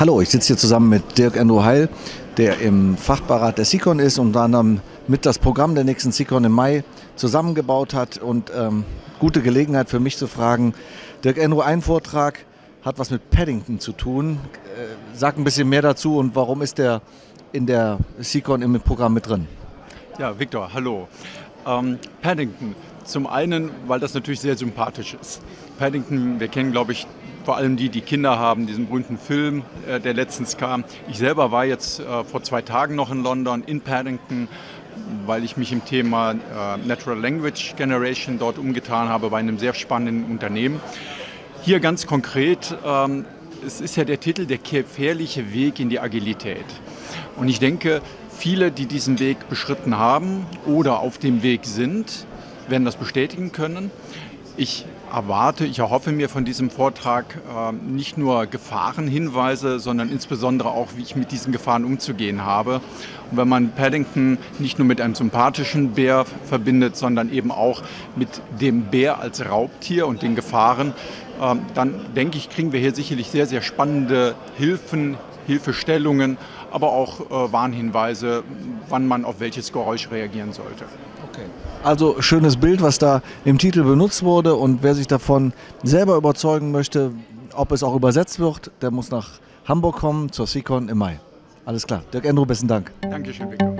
Hallo, ich sitze hier zusammen mit Dirk-Andrew Heil, der im Fachbeirat der SEACON ist und dann mit das Programm der nächsten SEACON im Mai zusammengebaut hat. Und gute Gelegenheit für mich zu fragen, Dirk-Andrew, ein Vortrag hat was mit Paddington zu tun. Sag ein bisschen mehr dazu und warum ist der in der SEACON im Programm mit drin? Ja, Viktor, hallo. Paddington, zum einen, weil das natürlich sehr sympathisch ist. Paddington, wir kennen, glaube ich, vor allem die, die Kinder haben, diesen berühmten Film, der letztens kam. Ich selber war jetzt vor 2 Tagen noch in London, in Paddington, weil ich mich im Thema Natural Language Generation dort umgetan habe, bei einem sehr spannenden Unternehmen. Hier ganz konkret, es ist ja der Titel, der gefährliche Weg in die Agilität. Und ich denke, viele, die diesen Weg beschritten haben oder auf dem Weg sind, werden das bestätigen können. Ich erhoffe mir von diesem Vortrag nicht nur Gefahrenhinweise, sondern insbesondere auch, wie ich mit diesen Gefahren umzugehen habe. Und wenn man Paddington nicht nur mit einem sympathischen Bär verbindet, sondern eben auch mit dem Bär als Raubtier und den Gefahren, dann denke ich, kriegen wir hier sicherlich sehr, sehr spannende Hilfestellungen, aber auch Warnhinweise, wann man auf welches Geräusch reagieren sollte. Okay. Also schönes Bild, was da im Titel benutzt wurde, und wer sich davon selber überzeugen möchte, ob es auch übersetzt wird, der muss nach Hamburg kommen zur SEACON im Mai. Alles klar. Dirk-Andrew, besten Dank. Dankeschön, Viktor.